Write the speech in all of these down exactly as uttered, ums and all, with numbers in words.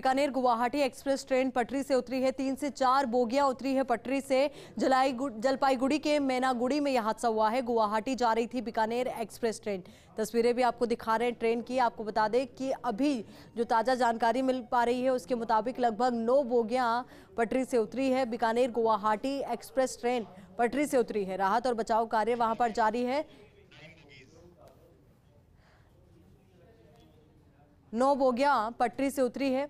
Bikaner Guwahati express train पटरी से उतरी है। तीन से चार बोगियां उतरी है पटरी से। जलपाईगुड़ी के मैनागुड़ी में यह हादसा हुआ है। गुवाहाटी जा रही थी बीकानेर एक्सप्रेस ट्रेन। तस्वीरें भी आपको दिखा रहे हैं ट्रेन की। आपको बता दें कि अभी जो ताज़ा जानकारी मिल पा रही है उसके मुताबिक लगभग नौ बोगियां पटरी से उतरी है। बीकानेर गुवाहाटी एक्सप्रेस ट्रेन पटरी से उतरी है। राहत और बचाव कार्य वहां पर जारी है। नौ बोगियां पटरी से उतरी है।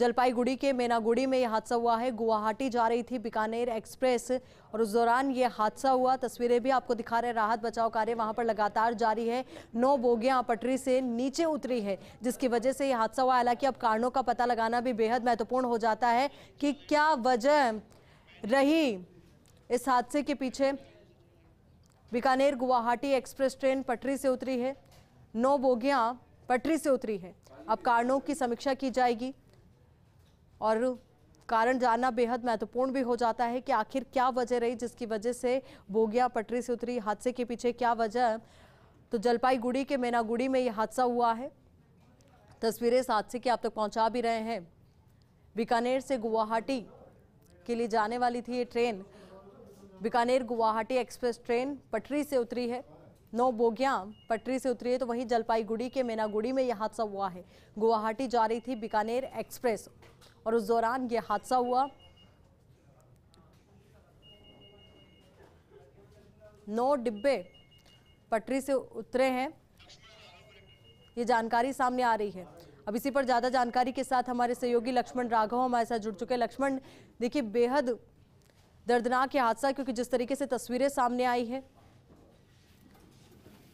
जलपाईगुड़ी के मैनागुड़ी में यह हादसा हुआ है। गुवाहाटी जा रही थी बीकानेर एक्सप्रेस और उस दौरान ये हादसा हुआ। तस्वीरें भी आपको दिखा रहे हैं। राहत बचाव कार्य वहां पर लगातार जारी है। नौ बोगियां पटरी से नीचे उतरी है जिसकी वजह से यह हादसा हुआ। हालांकि अब कारणों का पता लगाना भी बेहद महत्वपूर्ण हो जाता है कि क्या वजह रही इस हादसे के पीछे। बीकानेर गुवाहाटी एक्सप्रेस ट्रेन पटरी से उतरी है। नौ बोगियाँ पटरी से उतरी है। अब कारणों की समीक्षा की जाएगी और कारण जानना बेहद महत्वपूर्ण भी हो जाता है कि आखिर क्या वजह रही जिसकी वजह से बोगिया पटरी से उतरी। हादसे के पीछे क्या वजह। तो जलपाईगुड़ी के मैनागुड़ी में यह हादसा हुआ है। तस्वीरें इस हादसे की आप तक पहुंचा भी रहे हैं। बीकानेर से गुवाहाटी के लिए जाने वाली थी ये train. Bikaner Guwahati express train पटरी से उतरी है। नौ बोगियां पटरी से उतरी है। तो वहीं जलपाईगुड़ी के मैनागुड़ी में यह हादसा हुआ है। गुवाहाटी जा रही थी बीकानेर एक्सप्रेस और उस दौरान यह हादसा हुआ। नौ डिब्बे पटरी से उतरे हैं, ये जानकारी सामने आ रही है। अब इसी पर ज़्यादा जानकारी के साथ हमारे सहयोगी लक्ष्मण राघव हमारे साथ जुड़ चुके हैं। लक्ष्मण, देखिए बेहद दर्दनाक यह हादसा, क्योंकि जिस तरीके से तस्वीरें सामने आई है।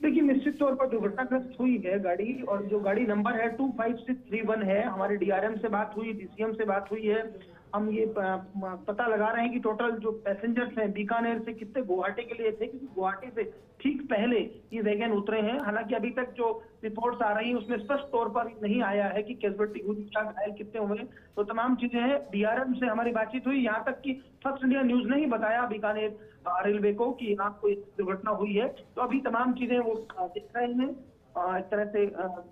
देखिए निश्चित तौर पर दुर्घटनाग्रस्त हुई है गाड़ी और जो गाड़ी नंबर है two five six three one है। हमारे डीआरएम से बात हुई, डीसीएम से बात हुई है। हम ये पता लगा रहे हैं कि टोटल जो पैसेंजर्स हैं बीकानेर से कितने गुवाहाटी के लिए थे, क्योंकि गुवाहाटी से ठीक पहले ये वैगन उतरे हैं। हालांकि अभी तक जो रिपोर्ट्स आ रही हैं उसमें स्पष्ट तौर पर नहीं आया है कि कैजुअलिटी हुई, क्या घायल कितने हुए। तो तमाम चीजें हैं। डीआरएम से हमारी बातचीत हुई। यहाँ तक कि फर्स्ट इंडिया न्यूज ने ही बताया बीकानेर रेलवे को कि यहाँ कोई दुर्घटना हुई है। तो अभी तमाम चीजें वो दिख रही हैं, एक तरह से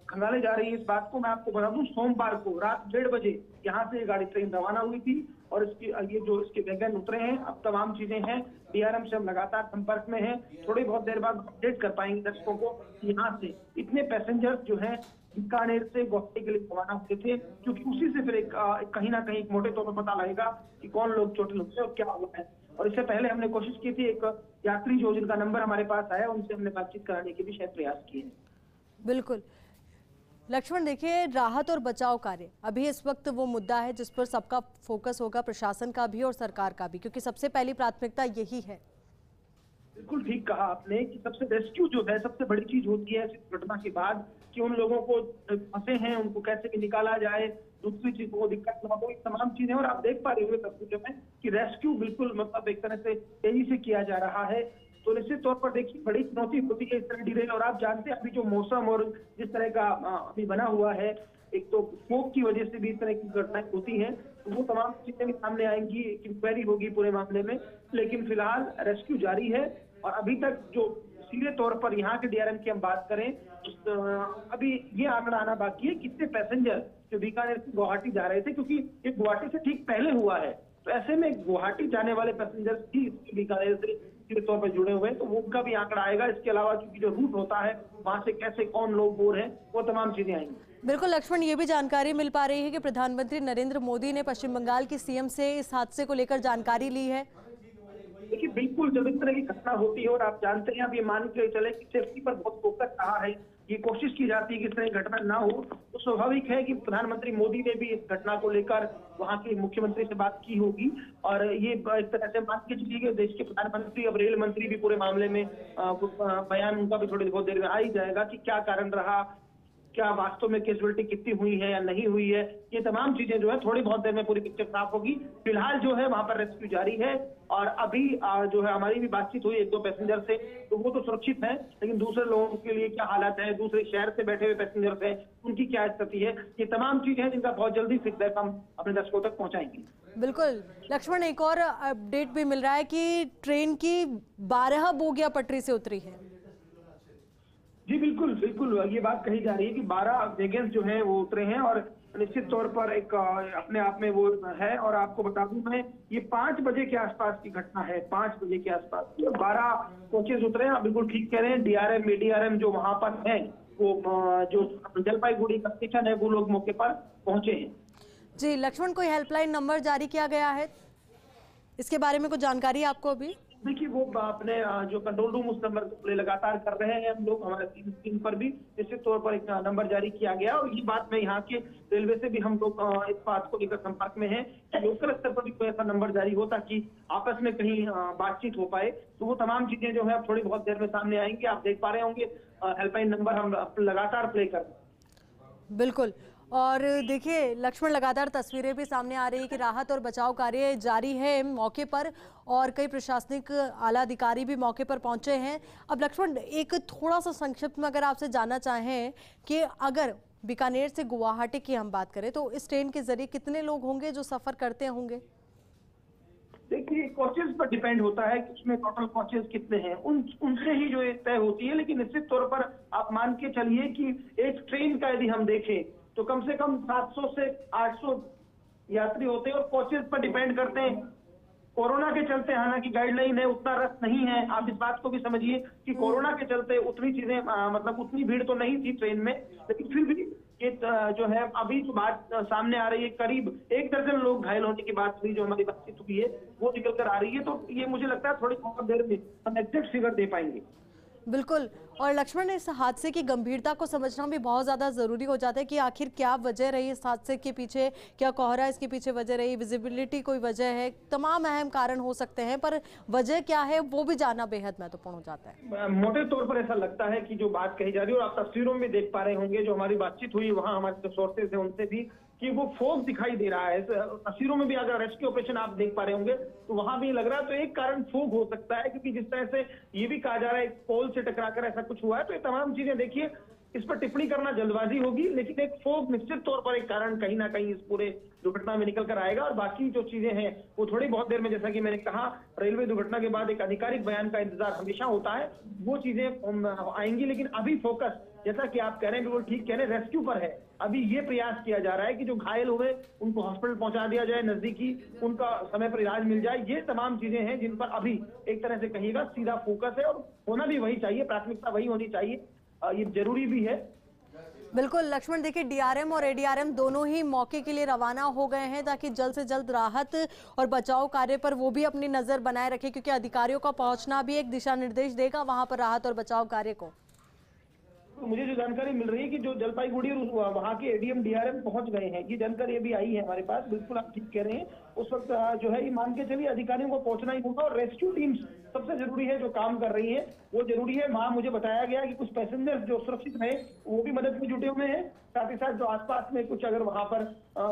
खंगाले जा रही है इस बात को। मैं आपको बता दूं सोमवार को रात डेढ़ बजे यहाँ से गाड़ी ट्रेन रवाना हुई थी और इसकी ये जो इसके वैगन उतरे हैं। अब तमाम चीजें हैं, डीआरएम से हम लगातार संपर्क में हैं। थोड़ी बहुत देर बाद अपडेट कर पाएंगे दर्शकों को। यहाँ से इतने पैसेंजर्स जो हैं बीकानेर से गुवाहाटी के लिए रवाना होते थे, क्योंकि उसी से फिर कहीं ना कहीं मोटे तौर पर पता लगेगा कि कौन लोग चोटिल होते हैं और क्या हुआ है। और इससे पहले हमने कोशिश की थी, एक यात्री जो जिनका नंबर हमारे पास आया उनसे हमने बातचीत कराने के भी शायद प्रयास किए हैं। बिल्कुल लक्ष्मण, देखिए राहत और बचाव कार्य अभी इस वक्त वो मुद्दा है जिस पर सबका फोकस होगा, प्रशासन का भी और सरकार का भी, क्योंकि सबसे पहली प्राथमिकता यही है। बिल्कुल ठीक कहा आपने कि सबसे रेस्क्यू जो है सबसे बड़ी चीज होती है इस घटना के बाद, कि उन लोगों को फंसे हैं उनको कैसे निकाला जाए, दूसरी चीज को दिक्कत ना हो, तमाम चीजें। और आप देख पा रहे हो तस्वीरों में कि रेस्क्यू बिल्कुल मतलब एक तरह से तेजी से किया जा रहा है। तो निश्चित तौर पर देखिए बड़ी चुनौती होती है इस तरह डिरेल। और आप जानते हैं अभी जो मौसम और जिस तरह का अभी बना हुआ है, एक तो स्मोक की वजह से भी इस तरह की घटनाएं होती हैं, तो वो तमाम चीजें भी सामने आएंगी, एक इंक्वायरी होगी पूरे मामले में। लेकिन फिलहाल रेस्क्यू जारी है और अभी तक जो सीधे तौर पर यहाँ के डीआरएम की हम बात करें तो अभी ये आंकड़ा आना बाकी है कितने पैसेंजर जो बीकानेर से गुवाहाटी जा रहे थे, क्योंकि ये गुवाहाटी से ठीक पहले हुआ है। तो ऐसे में गुवाहाटी जाने वाले पैसेंजर्स भी बीकानेर से सीधे तौर पर जुड़े हुए हैं, तो उनका भी आंकड़ा आएगा। इसके अलावा चूंकि जो रूट होता है वहां से कैसे कौन लोग बोर हैं, वो तमाम चीजें आएंगी। बिल्कुल लक्ष्मण, ये भी जानकारी मिल पा रही है कि प्रधानमंत्री नरेंद्र मोदी ने पश्चिम बंगाल की सीएम से इस हादसे को लेकर जानकारी ली है। देखिए बिल्कुल जब इस तरह की घटना होती है और आप जानते हैं अब ये मान के चले कि सेफ्टी पर बहुत फोकस रहा है, ये कोशिश की जाती है कि इस तरह की घटना ना हो, तो स्वाभाविक है कि प्रधानमंत्री मोदी ने भी इस घटना को लेकर वहां के मुख्यमंत्री से बात की होगी। और ये एक तरह से मान के चलिए देश के प्रधानमंत्री अब रेल मंत्री भी पूरे मामले में बयान उनका भी थोड़ी बहुत देर में आ ही जाएगा कि क्या कारण रहा, क्या वास्तव में कैजुअलिटी कितनी हुई है या नहीं हुई है। ये तमाम चीजें जो है थोड़ी बहुत देर में पूरी पिक्चर साफ होगी। फिलहाल जो है वहां पर रेस्क्यू जारी है और अभी जो है हमारी भी बातचीत हुई एक दो पैसेंजर से, तो वो तो सुरक्षित हैं, लेकिन दूसरे लोगों के लिए क्या हालात है, दूसरे शहर से बैठे हुए पैसेंजर्स हैं उनकी क्या स्थिति है, ये तमाम चीजें हैं जिनका बहुत जल्दी फीडबैक हम अपने दर्शकों तक पहुंचाएंगे। बिल्कुल लक्ष्मण, एक और अपडेट भी मिल रहा है कि ट्रेन की बारह बोगियां पटरी से उतरी है। जी बिल्कुल बिल्कुल ये बात कही जा रही है कि बारह वैगन्स जो है वो उतरे हैं और निश्चित तौर पर एक अपने आप में वो है। और आपको बता दूं मैं, ये पांच बजे के आसपास की घटना है, पांच बजे के आसपास की। बारह कोचेज उतरे, आप बिल्कुल ठीक कह रहे हैं। डीआरएम एडीआरएम जो वहां पर है, वो जो जलपाईगुड़ी का स्टेशन है, वो लोग मौके पर पहुंचे हैं। जी लक्ष्मण, कोई हेल्पलाइन नंबर जारी किया गया है, इसके बारे में कुछ जानकारी आपको? अभी देखिए वो अपने जो कंट्रोल रूम उस नंबर पर लगातार कर रहे हैं हम लोग, हमारे टीम टीम पर भी निश्चित तौर पर एक नंबर जारी किया गया। और ये बात मैं यहाँ के रेलवे से भी हम लोग इस बात को लेकर संपर्क में हैं कि लोकल स्तर पर भी कोई ऐसा नंबर जारी हो ताकि आपस में कहीं बातचीत हो पाए। तो वो तमाम चीजें जो है थोड़ी बहुत देर में सामने आएंगी। आप देख पा रहे होंगे हेल्पलाइन नंबर हम लगातार प्ले कर रहे। बिल्कुल, और देखिए लक्ष्मण, लगातार तस्वीरें भी सामने आ रही है कि राहत और बचाव कार्य जारी है मौके पर, और कई प्रशासनिक आला अधिकारी भी मौके पर पहुंचे हैं। अब लक्ष्मण, एक थोड़ा सा संक्षिप्त में अगर आपसे जानना चाहें कि अगर बीकानेर से गुवाहाटी की हम बात करें तो इस ट्रेन के जरिए कितने लोग होंगे जो सफर करते होंगे? देखिए कोचेज पर डिपेंड होता है कि उसमें टोटल कोचेज कितने हैं, उन उनसे ही जो तय होती है। लेकिन निश्चित तौर पर आप मान के चलिए कि एक ट्रेन का यदि हम देखें तो कम से कम सात सौ से आठ सौ यात्री होते हैं और कोचेज पर डिपेंड करते हैं। कोरोना के चलते हालांकि गाइडलाइन है, उतना रस नहीं है। आप इस बात को भी समझिए कि कोरोना के चलते उतनी चीजें मतलब उतनी भीड़ तो नहीं थी ट्रेन में, लेकिन फिर भी ये जो है अभी जो बात सामने आ रही है, करीब एक दर्जन लोग घायल होने की बात हुई जो हमारी बातचीत हुई है वो निकल कर आ रही है। तो ये मुझे लगता है थोड़ी बहुत देर में हम एग्जैक्ट फिगर दे पाएंगे। बिल्कुल, और लक्ष्मण, इस हादसे की गंभीरता को समझना भी बहुत ज़्यादा ज़रूरी हो जाता है कि आखिर क्या वजह रही इस हादसे के पीछे, क्या कोहरा इसके पीछे वजह रही, विजिबिलिटी कोई वजह है, तमाम अहम कारण हो सकते हैं, पर वजह क्या है वो भी जानना बेहद महत्वपूर्ण हो जाता है। मोटे तौर पर ऐसा लगता है कि जो बात कही जा रही है, और आप तस्वीरों में देख पा रहे होंगे जो हमारी बातचीत हुई वहाँ हमारे जो सोर्सेज है उनसे भी, कि वो फोग दिखाई दे रहा है तस्वीरों में भी। अगर रेस्क्यू ऑपरेशन आप देख पा रहे होंगे तो वहां भी लग रहा है, तो एक कारण फोग हो सकता है, क्योंकि जिस तरह से ये भी कहा जा रहा है पोल से टकराकर ऐसा कुछ हुआ है। तो ये तमाम चीजें देखिए, इस पर टिप्पणी करना जल्दबाजी होगी, लेकिन एक फोग निश्चित तौर पर एक कारण कहीं ना कहीं इस पूरे दुर्घटना में निकल कर आएगा। और बाकी जो चीजें हैं वो थोड़ी बहुत देर में, जैसा कि मैंने कहा, रेलवे दुर्घटना के बाद एक आधिकारिक बयान का इंतजार हमेशा होता है, वो चीजें आएंगी। लेकिन अभी फोकस, जैसा कि आप कह रहे हैं बिल्कुल ठीक कह रहे हैं, रेस्क्यू पर है। अभी ये प्रयास किया जा रहा है कि जो घायल हुए उनको हॉस्पिटल पहुंचा दिया जाए, नजदीकी उनका समय पर इलाज मिल जाए। ये तमाम चीजें हैं जिन पर अभी एक तरह से कहिएगा सीधा फोकस है, और होना भी वही चाहिए, प्राथमिकता वही होनी चाहिए, ये जरूरी भी है। बिल्कुल लक्ष्मण, देखिए डीआरएम और एडीआरएम दोनों ही मौके के लिए रवाना हो गए हैं ताकि जल्द से जल्द राहत और बचाव कार्य पर वो भी अपनी नजर बनाए रखें, क्योंकि अधिकारियों का पहुंचना भी एक दिशा निर्देश देगा वहां पर राहत और बचाव कार्य को। तो मुझे जो जानकारी मिल रही है कि जो जलपाईगुड़ी और वहाँ के एडीएम डीआरएम पहुंच गए हैं, ये जानकारी अभी आई है हमारे पास। बिल्कुल आप ठीक कह रहे हैं, उस वक्त जो है ये मान के चलिए अधिकारियों को पहुंचना ही होगा, और रेस्क्यू टीम्स सबसे जरूरी है जो काम कर रही है वो जरूरी है। वहाँ मुझे बताया गया कि कुछ पैसेंजर्स जो सुरक्षित रहे वो भी मदद में जुटे हुए हैं, साथ ही साथ जो आसपास में कुछ अगर वहाँ पर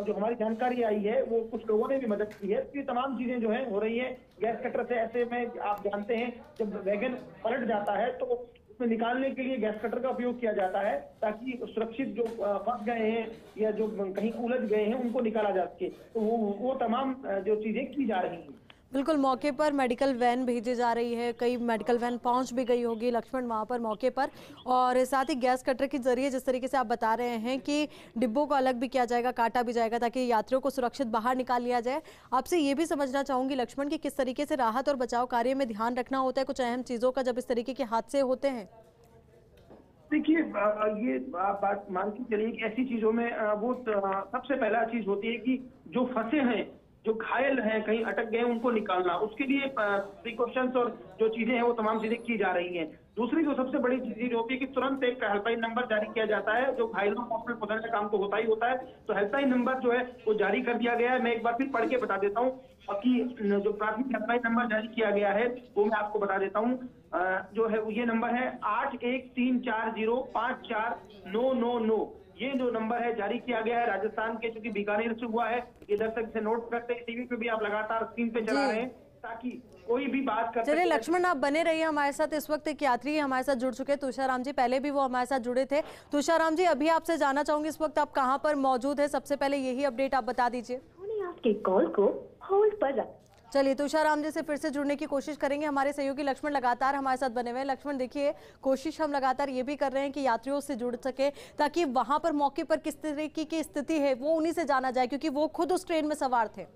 जो हमारी जानकारी आई है वो कुछ लोगों ने भी मदद की है। ये तमाम चीजें जो है हो रही है। गैस कटर से ऐसे में आप जानते हैं जब वैगन पलट जाता है तो उसमें निकालने के लिए गैस कटर का उपयोग किया जाता है ताकि सुरक्षित जो फंस गए हैं या जो कहीं उलझ गए हैं उनको निकाला जा सके। तो वो वो तमाम जो चीजें की जा रही हैं। बिल्कुल, मौके पर मेडिकल वैन भेजे जा रही है, कई मेडिकल वैन पहुंच भी गई होगी लक्ष्मण वहां पर मौके पर, और साथ ही गैस कटर के जरिए जिस तरीके से आप बता रहे हैं कि डिब्बों को अलग भी किया जाएगा, काटा भी जाएगा ताकि यात्रियों को सुरक्षित बाहर निकाल लिया जाए। आपसे ये भी समझना चाहूँगी लक्ष्मण कि किस तरीके से राहत और बचाव कार्य में ध्यान रखना होता है कुछ अहम चीज़ों का जब इस तरीके के हादसे होते हैं? देखिए ये बात मान के चलिए ऐसी चीज़ों में वो सबसे पहला चीज़ होती है कि जो फंसे हैं, जो घायल हैं, कहीं अटक गए, उनको निकालना। उसके लिए प्रिकॉशंस और जो चीजें हैं वो तमाम चीजें की जा रही हैं। दूसरी जो सबसे बड़ी चीज होती है कि तुरंत एक हेल्पलाइन नंबर जारी किया जाता है, जो घायलों को हॉस्पिटल पहुंचाने का काम तो होता ही होता है, तो हेल्पलाइन नंबर जो है वो जारी कर दिया गया है। मैं एक बार फिर पढ़ के बता देता हूँ, बाकी जो प्राथमिक हेल्पलाइन नंबर जारी किया गया है वो मैं आपको बता देता हूँ। जो है ये नंबर है आठ एक तीन चार जीरो पाँच चार नौ नौ नौ, ये जो नंबर है जारी किया गया है राजस्थान के, चूंकि बीकानेर से हुआ है। ये दर्शक से नोट करते हैं, टीवी पे भी आप लगातार स्क्रीन पे चला रहे हैं ताकि कोई भी बात कर। चलिए लक्ष्मण, आप बने रहिए हमारे साथ। इस वक्त एक यात्री हमारे साथ जुड़ चुके हैं, तुषाराम जी, पहले भी वो हमारे साथ जुड़े थे। तुषाराम जी, अभी आपसे जानना चाहूंगी इस वक्त आप कहाँ पर मौजूद है, सबसे पहले यही अपडेट आप बता दीजिए। आपके कॉल को होल्ड पर रख चलिए तुषाराम जी से फिर से जुड़ने की कोशिश करेंगे। हमारे सहयोगी लक्ष्मण लगातार हमारे साथ बने हुए हैं। लक्ष्मण देखिए, कोशिश हम लगातार ये भी कर रहे हैं कि यात्रियों से जुड़ सके ताकि वहां पर मौके पर किस तरीके की स्थिति है वो उन्हीं से जाना जाए, क्योंकि वो खुद उस ट्रेन में सवार थे।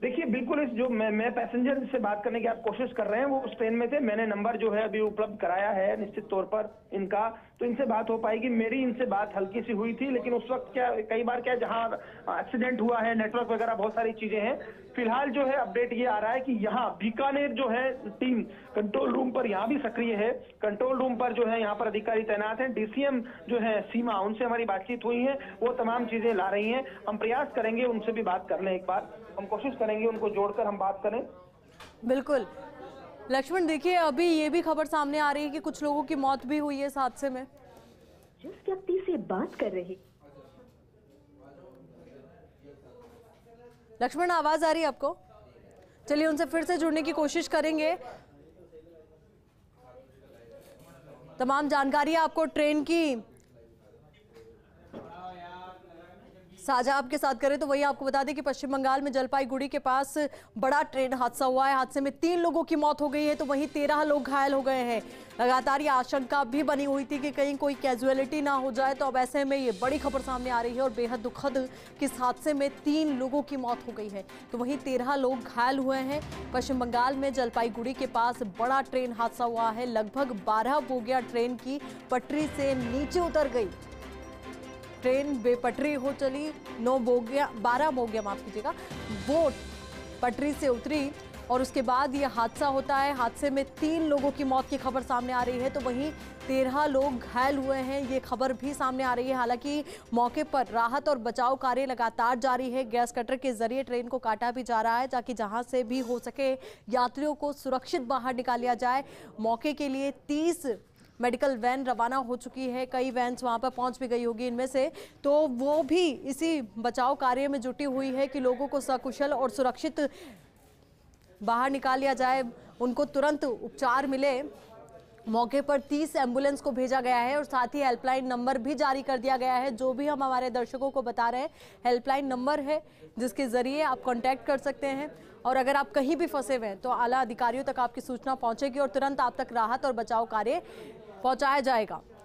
देखिए बिल्कुल, इस जो मैं मैं पैसेंजर से बात करने की आप कोशिश कर रहे हैं वो उस ट्रेन में थे। मैंने नंबर जो है अभी उपलब्ध कराया है निश्चित तौर पर इनका, तो इनसे बात हो पाएगी। मेरी इनसे बात हल्की सी हुई थी, लेकिन उस वक्त क्या कई बार क्या जहां एक्सीडेंट हुआ है, नेटवर्क वगैरह बहुत सारी चीजें हैं। फिलहाल जो है अपडेट ये आ रहा है कि यहाँ बीकानेर जो है टीम कंट्रोल रूम पर यहाँ भी सक्रिय है। कंट्रोल रूम पर जो है यहाँ पर अधिकारी तैनात है। डीसीएम जो है सीमा, उनसे हमारी बातचीत हुई है, वो तमाम चीजें ला रही है। हम प्रयास करेंगे उनसे भी बात कर लें, एक बार हम कोशिश करेंगे उनको जोड़कर हम बात करें। बिल्कुल लक्ष्मण, देखिए अभी ये भी खबर सामने आ रही है कि कुछ लोगों की मौत भी हुई है इस हादसे में। जिस व्यक्ति से बात कर रही, लक्ष्मण आवाज आ रही है आपको? चलिए उनसे फिर से जुड़ने की कोशिश करेंगे। तमाम जानकारी आपको ट्रेन की साझा आपके साथ करें तो वही आपको बता दें कि पश्चिम बंगाल में जलपाईगुड़ी के पास बड़ा ट्रेन हादसा हुआ है। हादसे में तीन लोगों की मौत हो गई है तो वहीं तेरह लोग घायल हो गए हैं। लगातार ये आशंका भी बनी हुई थी कि कहीं कोई कैजुअलिटी ना हो जाए, तो अब ऐसे में ये बड़ी खबर सामने आ रही है और बेहद दुखद कि इस हादसे में तीन लोगों की मौत हो गई है तो वहीं तेरह लोग घायल हुए हैं। पश्चिम बंगाल में जलपाईगुड़ी के पास बड़ा ट्रेन हादसा हुआ है। लगभग बारह बोगियां ट्रेन की पटरी से नीचे उतर गई, ट्रेन बेपटरी हो चली। नौ बोगिया बारह बोगिया माफ कीजिएगा वो पटरी से उतरी और उसके बाद ये हादसा होता है। हादसे में तीन लोगों की मौत की खबर सामने आ रही है तो वहीं तेरह लोग घायल हुए हैं, ये खबर भी सामने आ रही है। हालांकि मौके पर राहत और बचाव कार्य लगातार जारी है। गैस कटर के जरिए ट्रेन को काटा भी जा रहा है ताकि जहां से भी हो सके यात्रियों को सुरक्षित बाहर निकाल लिया जाए। मौके के लिए तीस मेडिकल वैन रवाना हो चुकी है, कई वैन्स वहां पर पहुंच भी गई होगी इनमें से, तो वो भी इसी बचाव कार्य में जुटी हुई है कि लोगों को सकुशल और सुरक्षित बाहर निकाल लिया जाए, उनको तुरंत उपचार मिले। मौके पर तीस एम्बुलेंस को भेजा गया है और साथ ही हेल्पलाइन नंबर भी जारी कर दिया गया है। जो भी हम हमारे दर्शकों को बता रहे हैं, हेल्पलाइन नंबर है जिसके ज़रिए आप कॉन्टैक्ट कर सकते हैं और अगर आप कहीं भी फंसे हुए हैं तो आला अधिकारियों तक आपकी सूचना पहुंचेगी और तुरंत आप तक राहत और बचाव कार्य पहुंचाया जाएगा।